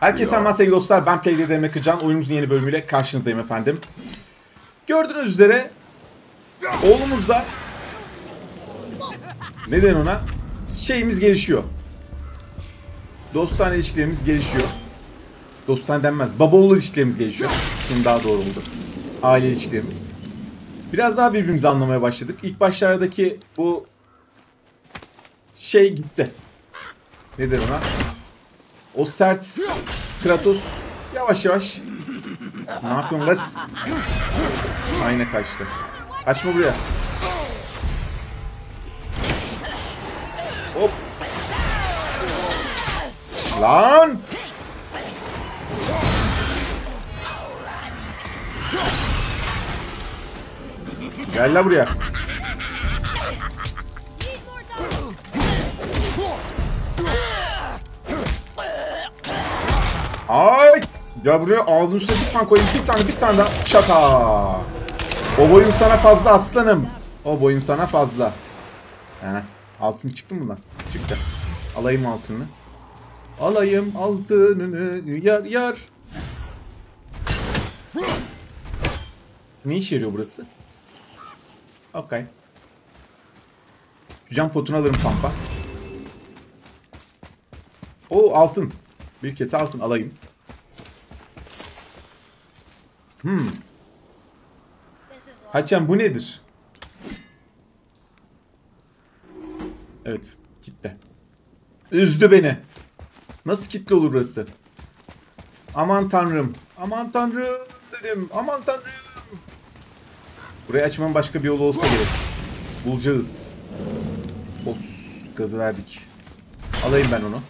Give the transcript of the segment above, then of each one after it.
Herkese merhaba sevgili dostlar, ben Playdaay1 Ekran. Oyunumuzun yeni bölümüyle karşınızdayım efendim. Gördüğünüz üzere oğlumuz da neden ona şeyimiz gelişiyor. Dostane ilişkilerimiz gelişiyor. Dostane denmez, baba oğlu ilişkilerimiz gelişiyor. Şimdi daha doğru oldu. Aile ilişkilerimiz. Biraz daha birbirimizi anlamaya başladık. İlk başlardaki bu şey gitti. Neden ona? O sert Kratos yavaş yavaş. Ne yapıyorsun las? Ayna kaçtı. Kaçma buraya. Hop. Lan! Gel la buraya. Ay! Ya buraya ağzının üstüne bir tane koyayım. Bir tane daha. Şaka. O boyum sana fazla aslanım. O boyum sana fazla. He. Altın çıktı mı lan? Çıktı. Alayım altını. Alayım altınını yar. Ne işe yarıyor burası? Okay. Şu cam potunu alırım pampa. Oo altın. Bir kese altın alayım. Haçan bu nedir? Evet. Kitle. Üzdü beni. Nasıl kitle olur burası? Aman tanrım. Aman tanrım dedim. Aman tanrım. Burayı açmanın başka bir yolu olsa gerek. Bulacağız. Os. Gazı verdik. Alayım ben onu.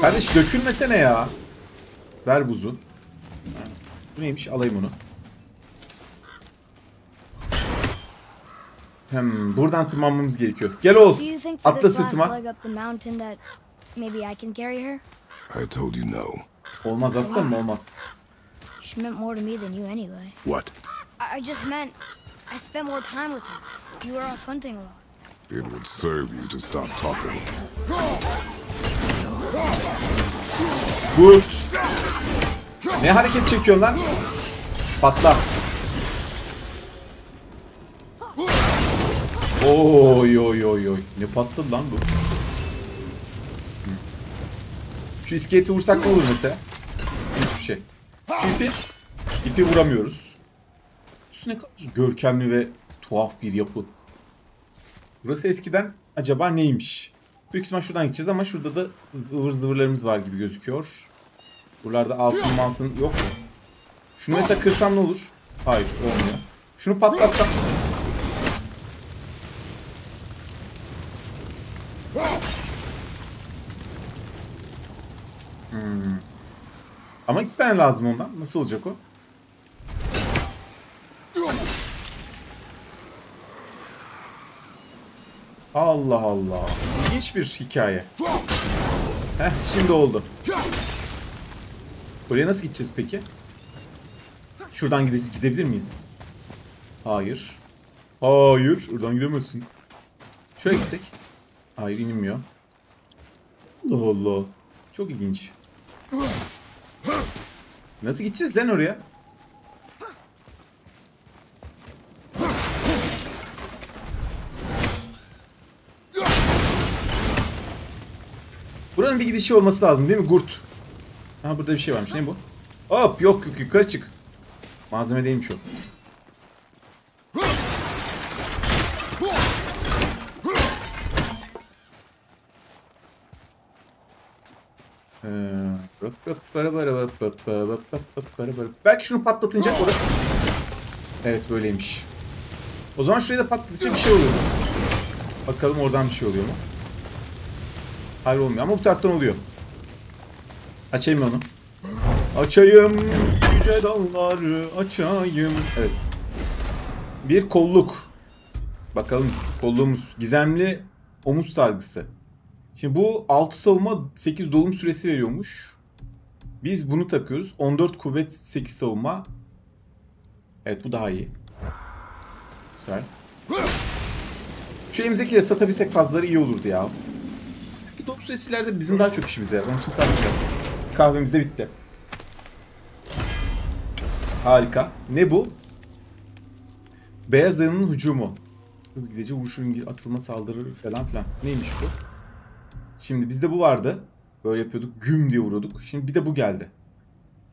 Kardeş dökülmesene ya. Ver buzu. Bu neymiş? Alayım onu. Hem buradan tırmanmamız gerekiyor. Gel oğlum. Atla sırtıma. Olmaz aslanım, olmaz. What? I just meant I spent more time with him. You were off hunting a lot. It would serve you to stop talking. Good. Ne hareket çekiyorsun lan? Patla. Oy oy oy oy. Ne patladı lan bu? Şu iskeleti vursak ne olur mesela? Hiçbir şey. Şu ipi vuramıyoruz. Üstüne görkemli ve tuhaf bir yapı. Burası eskiden acaba neymiş? Büyük ihtimal şuradan gideceğiz ama şurada da ıvır zıvırlarımız var gibi gözüküyor. Buralarda altın yok mu? Şunu mesela kırsam ne olur? Hayır olmuyor. Şunu patlatsam. Ama gitmen lazım ondan. Nasıl olacak o? Allah Allah. İlginç bir hikaye. Heh şimdi oldu. Oraya nasıl gideceğiz peki? Şuradan gidebilir miyiz? Hayır. Hayır. Oradan gidemezsin. Şöyle gitsek. Hayır inmiyor. Allah Allah. Çok ilginç. Nasıl gideceğiz lan oraya? Buranın bir gidişi olması lazım değil mi? Gurt. Ha burada bir şey varmış. Ne bu? Hop yok yukarı çık. Malzeme değilmiş o. Belki şunu patlatınca orada. Evet böyleymiş. O zaman şurayı da patlatınca bir şey oluyor. Bakalım oradan bir şey oluyor mu? Hayır olmuyor ama bu taraftan oluyor. Açayım onu. Açayım yüce dalları açayım. Evet. Bir kolluk. Bakalım kolluğumuz. Gizemli omuz sargısı. Şimdi bu 6 savunma 8 dolum süresi veriyormuş. Biz bunu takıyoruz. 14 kuvvet 8 savunma. Evet bu daha iyi. Güzel. Şu elimizdekileri satabilsek fazlaları iyi olurdu ya. ki dokuz esilerde bizim daha çok işimize yarar. Onun için satacağım. Kahvemiz de bitti. Harika. Ne bu? Beyaz Yanı'nın hücumu. Hız gideceği vuruşun atılma saldırı falan filan. Neymiş bu? Şimdi bizde bu vardı. Böyle yapıyorduk. Güm diye vuruyorduk. Şimdi bir de bu geldi.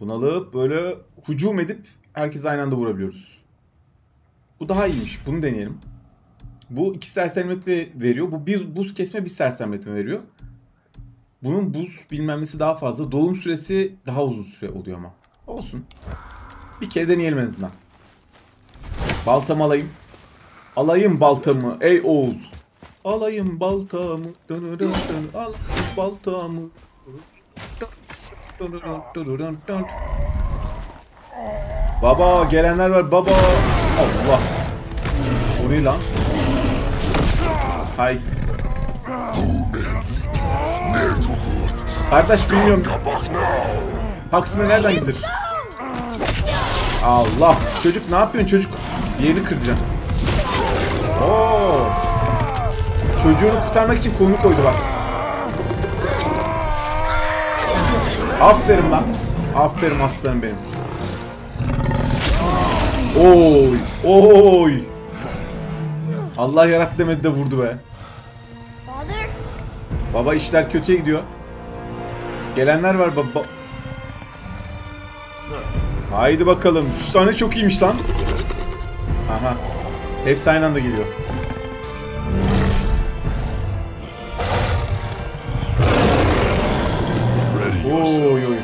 Bunu alıp böyle hücum edip herkes aynı anda vurabiliyoruz. Bu daha iyiymiş. Bunu deneyelim. Bu 2 sersemletme veriyor. Bu bir buz kesme, bir sersemletme veriyor. Bunun buz bilmem nesi daha fazla. Dolum süresi daha uzun süre oluyor ama. Olsun. Bir kere deneyelim en azından. Baltamı alayım. Alayım baltamı ey oğul. Alayım baltamı. Al baltamı. Baba gelenler var baba. Allah. O ne lan? Hay. Kardeş bilmiyorum. Haksime nereden gider? Allah. Çocuk ne yapıyorsun çocuk? Bir yerini kıracağım. Oo. Çocuğunu kurtarmak için kolunu koydu bak. Aferin lan. Aferin aslanım benim. Oy. Oy. Allah yarat demedi de vurdu be. Baba işler kötüye gidiyor. Gelenler var baba. Haydi bakalım. Şu sahne çok iyiymiş lan. Aha. Hepsi aynı anda geliyor. Oy oy.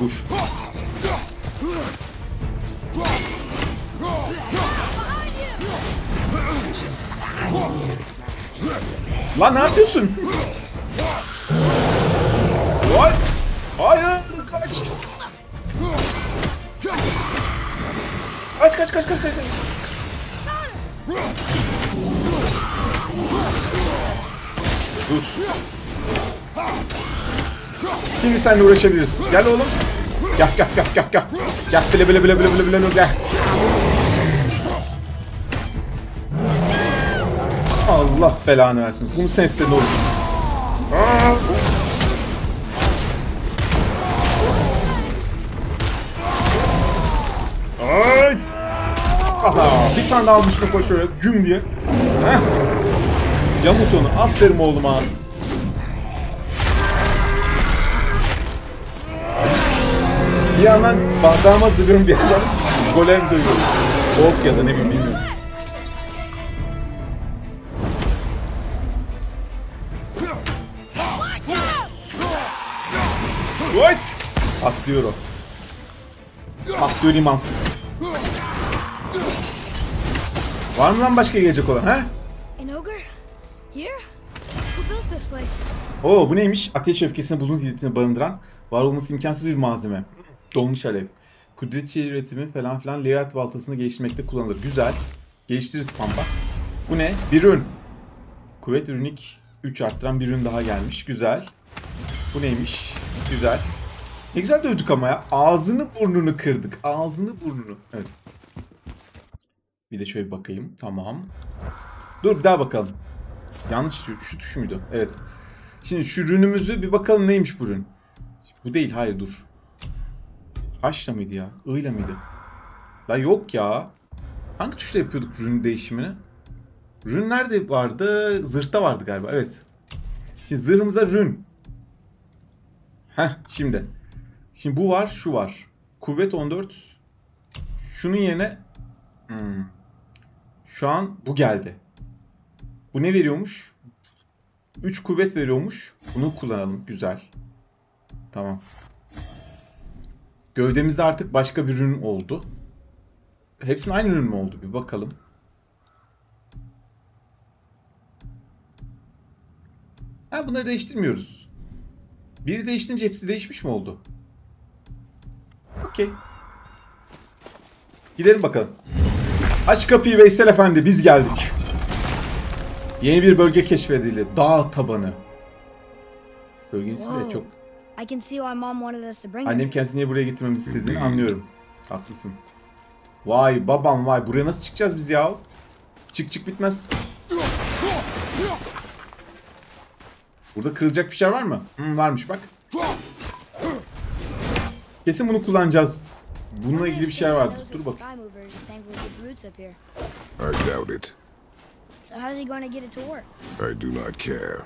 Dur. Lan ne yapıyorsun? What? Hayır, kaç. Kaç. Dur. Şimdi seninle uğraşabiliriz. Gel oğlum. Gel. Gel bile gel. Allah belanı versin. Bunu sen istedin oğlum. Aç. Aha, bir tane daha üstüne koşuyor güm diye. Heh. Yamut onu. Aferin oğluma. Bir yandan bardağıma zıvıyorum bir yandan golem duyuyorum. Ork ya da ne bilmiyorum. What? Atlıyor o. Atlıyor imansız. Var mı lan başka gelecek olan ha? Oo bu neymiş? Ateş öfkesini buzun şiddetini barındıran var olması imkansız bir malzeme. Dolmuş alev. Kudret şehir üretimi falan filan leviyat baltasını geliştirmekte kullanılır. Güzel. Geliştiririz pamba. Bu ne? Bir ürün. Kuvvet ürünlük 3 arttıran bir ürün daha gelmiş. Güzel. Bu neymiş? Güzel. Ne güzel dövdük ama ya. Ağzını burnunu kırdık. Ağzını burnunu. Evet. Bir de şöyle bakayım. Tamam. Dur bir daha bakalım. Yanlış şu tuş muydu? Evet. Şimdi şu ürünümüzü bir bakalım neymiş bu ürün. Bu değil. Hayır dur. H'la mıydı ya? I'la mıydı? La yok ya. Hangi tuşla yapıyorduk rün değişimini? Rün nerede vardı? Zırhta vardı galiba. Evet. Şimdi zırhımıza rün. Heh şimdi. Şimdi bu var, şu var. Kuvvet 14. Şunun yerine şu an bu geldi. Bu ne veriyormuş? 3 kuvvet veriyormuş. Bunu kullanalım. Güzel. Tamam. Gövdemizde artık başka bir ürün oldu. Hepsinin aynı ürün mü oldu? Bir bakalım. Ha bunları değiştirmiyoruz. Biri değiştirince hepsi değişmiş mi oldu? Okey. Gidelim bakalım. Aç kapıyı Veysel Efendi biz geldik. Yeni bir bölge keşfedildi. Dağ tabanı. Bölgenin ismi de çok... Annem kendisini buraya getirmemizi istediğini anlıyorum. Haklısın. Vay babam vay. Buraya nasıl çıkacağız biz ya? Çık çık bitmez. Burada kırılacak bir şey var mı? Hmm, varmış bak. Kesin bunu kullanacağız. Bununla ilgili bir şey vardır. Dur bak. I doubt it. So how's he going to get it to work? I do not care.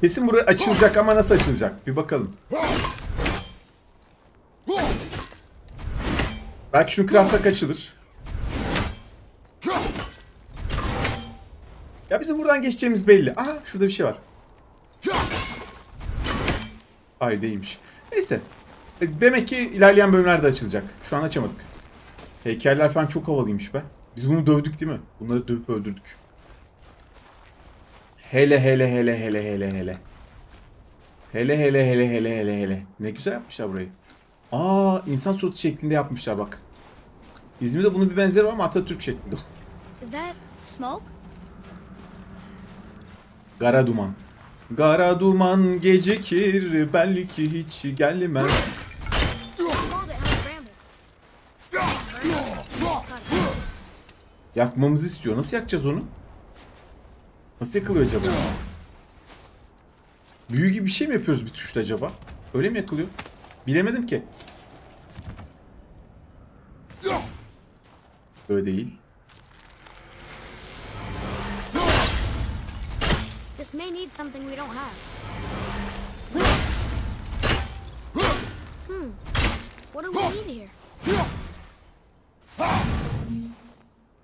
Kesin buraya açılacak ama nasıl açılacak? Bir bakalım. Belki şunu kırarsak açılır. Ya bizim buradan geçeceğimiz belli. Aha şurada bir şey var. Hayır değilmiş. Neyse. Demek ki ilerleyen bölümlerde açılacak. Şu an açamadık. Heykeller falan çok havalıymış be. Biz bunu dövdük değil mi? Bunları dövüp öldürdük. Hele hele. Ne güzel yapmışlar burayı. Aa, insan suratı şeklinde yapmışlar bak. İzmir'de bunun bir benzeri var ama Atatürk şeklinde. Is that smoke? Kara duman. Kara duman gecikir, belki hiç gelmez. Yakmamızı istiyor. Nasıl yakacağız onu? Nasıl yakılıyor acaba? Büyü gibi bir şey mi yapıyoruz bir tuşla acaba? Öyle mi yakılıyor? Bilemedim ki. Öyle değil.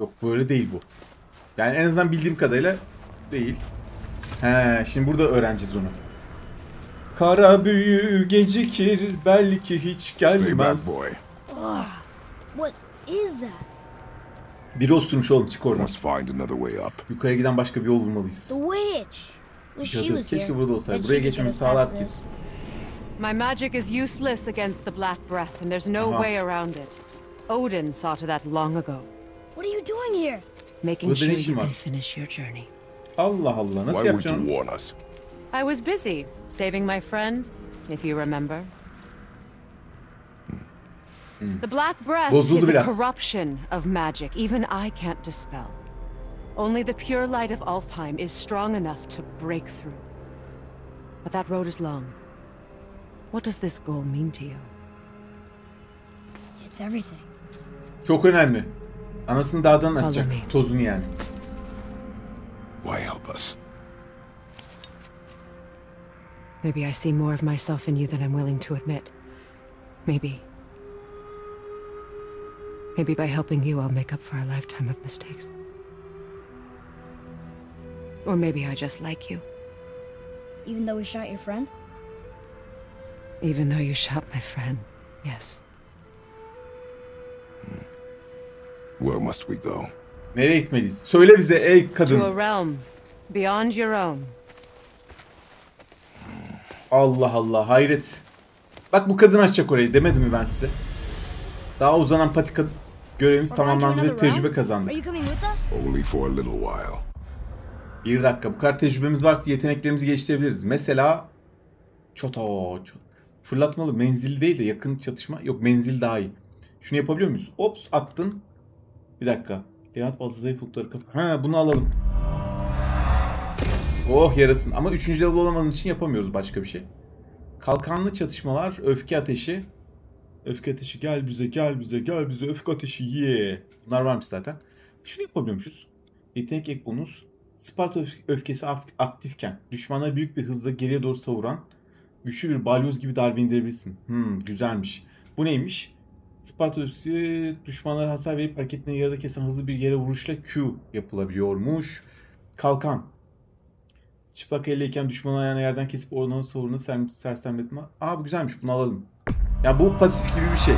Yok böyle değil bu. Yani en azından bildiğim kadarıyla değil. He, şimdi burada öğreneceğiz onu. Kara büyü gecikir, belki hiç gelmez. What is that? Biri osurmuş oğlum, çık oradan. Yukarı giden başka bir yol bulmalıyız. Keşke burada olsaydı. Buraya geçmemiz sağlardı kesin. My magic is useless against the black breath and there's no way around it. Odin saw to that long ago. What are you doing here? Making sure you can finish your journey. Allah Allah, nasıl yapacaksın? I was busy saving my friend, if you remember. The black breath is a corruption of magic even I can't dispel. Only the pure light of Alfheim is strong enough to break through. But that road is long. What does this goal mean to you? It's everything. Çok önemli. Anasını dağdan atacak, tozunu yani. Why help us? Maybe I see more of myself in you than I'm willing to admit. Maybe by helping you I'll make up for a lifetime of mistakes. Or maybe I just like you. Even though we shot your friend? Even though you shot my friend, yes. Where must we go? Nereye gitmeliyiz? Söyle bize ey kadın. To a realm beyond your own. Allah Allah, hayret. Bak bu kadın açacak orayı, demedim mi ben size? Daha uzanan patika görevimiz tamamlandı ve tecrübe kazandık. Bir dakika, bu kadar tecrübemiz varsa yeteneklerimizi geliştirebiliriz. Mesela çoto, fırlatmalı, menzil değil de yakın çatışma. Yok, menzil daha iyi. Şunu yapabiliyor muyuz? Ops, attın. Bir dakika. Yanat baltası zayıflıkları kapı. Ha, bunu alalım. Oh yarasın. Ama 3. level olamadığımız için yapamıyoruz başka bir şey. Kalkanlı çatışmalar, öfke ateşi. Öfke ateşi gel bize, gel bize, gel bize öfke ateşi ye. Bunlar varmış zaten. Şunu yapabiliyormuşuz. Yetenek ek bonus. Sparta öfkesi aktifken düşmana büyük bir hızla geriye doğru savuran güçlü bir balyoz gibi darbe indirebilirsin. Güzelmiş. Bu neymiş? Sparta öfkesi düşmanlara hasar verip hareketini yarıda kesen hızlı bir yere vuruşla Q yapılabiliyormuş. Kalkan. Çıplak elleyken düşmanın ayağını yerden kesip oradan savuruna sersemletme. Aa bu güzelmiş, bunu alalım. Ya bu pasif gibi bir şey.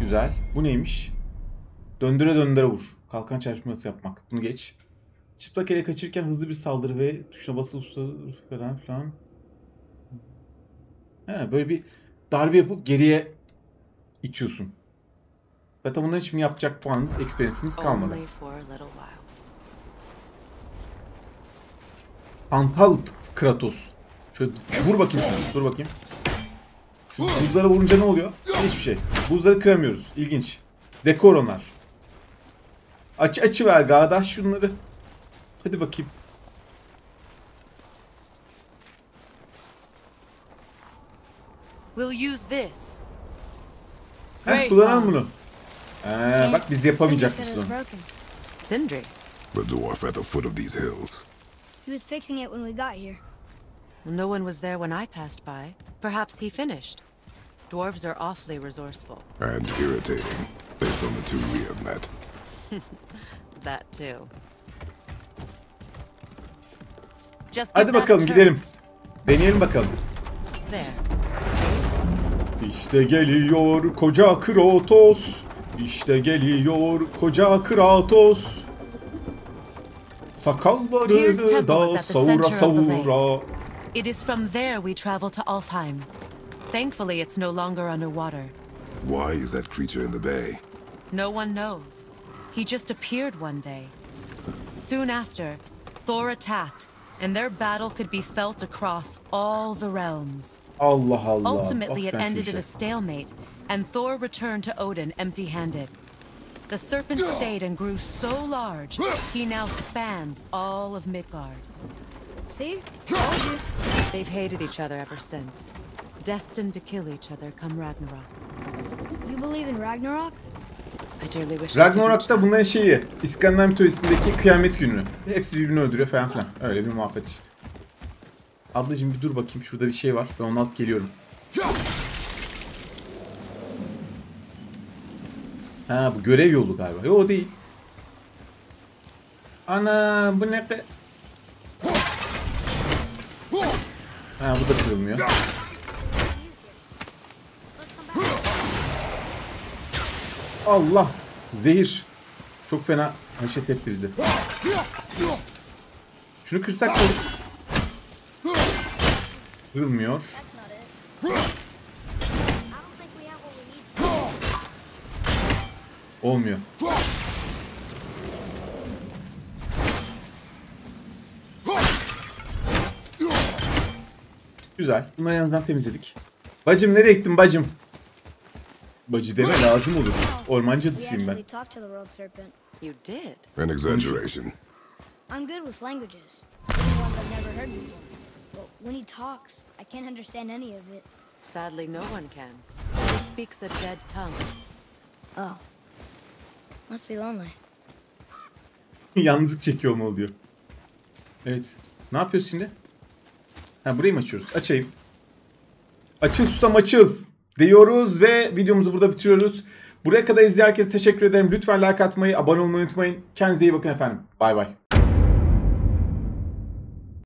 Güzel. Bu neymiş? Döndüre döndüre vur. Kalkan çarpması yapmak. Bunu geç. Çıplak ele kaçırken hızlı bir saldırı ve tuşuna basılı falan filan. He, böyle bir darbe yapıp geriye itiyorsun. Zaten bundan hiç mi yapacak puanımız, experience'imiz kalmadı. Antal Kratos. Şöyle vur bakayım. Dur bakayım. Şu buzlara vurunca ne oluyor? Hiçbir şey. Buzları kıramıyoruz. İlginç. Dekor onlar. Açıver kardeş şunları. Hadi bakayım. We'll use this. Heh, kullanalım bunu. Bak biz yapamayacakmış bunu. Sindri. The dwarf at the foot of these hills. He was fixing it when we got here. No one was there when I passed by. Perhaps he finished. Dwarves are awfully resourceful. And irritating, based on the two we have met. That too. Just hadi bakalım gidelim. Deneyelim bakalım. İşte geliyor koca Kratos. İşte geliyor koca Kratos. Sakallarını da savura savura. It is from there we travel to Alfheim. Thankfully it's no longer underwater. Why is that creature in the bay? No one knows. He just appeared one day. Soon after, Thor attacked, and their battle could be felt across all the realms. Allah Allah. Ultimately it ended in a stalemate, and Thor returned to Odin empty-handed. The serpent stayed and grew so large, he now spans all of Midgard. See? They've hated each other ever since. Destined to kill each other come Ragnarok. You believe in Ragnarok? Ragnarok'ta bunların şeyi, İskandinav mitolojisindeki kıyamet günü. Hepsi birbirini öldürüyor falan filan. Öyle bir muhabbet işte. Ablacığım bir dur bakayım, şurada bir şey var. Ben onu alıp geliyorum. Ha bu görev yolu galiba. Yo değil. Ana bu ne be? Ha bu da kırılmıyor. Allah! Zehir! Çok fena haşet etti bizi. Şunu kırsak da... Kırılmıyor. Olmuyor. Güzel. Bunları yanımızdan temizledik. Bacım nereye gittin bacım? Bacı deme lazım olur. Ormancı adısıyım ben. An exaggeration. I'm good with languages. I've never heard before. But when he talks, I can't understand any of it. Sadly, no one can. He speaks a dead tongue. Oh. Must be lonely. Yalnızlık çekiyor mu oluyor? Evet. Ne yapıyoruz şimdi? Ha burayı mı açıyoruz? Açayım. Açıl susam açıl diyoruz ve videomuzu burada bitiriyoruz. Buraya kadar izleyen herkese teşekkür ederim. Lütfen like atmayı, abone olmayı unutmayın. Kendinize iyi bakın efendim. Bay bay.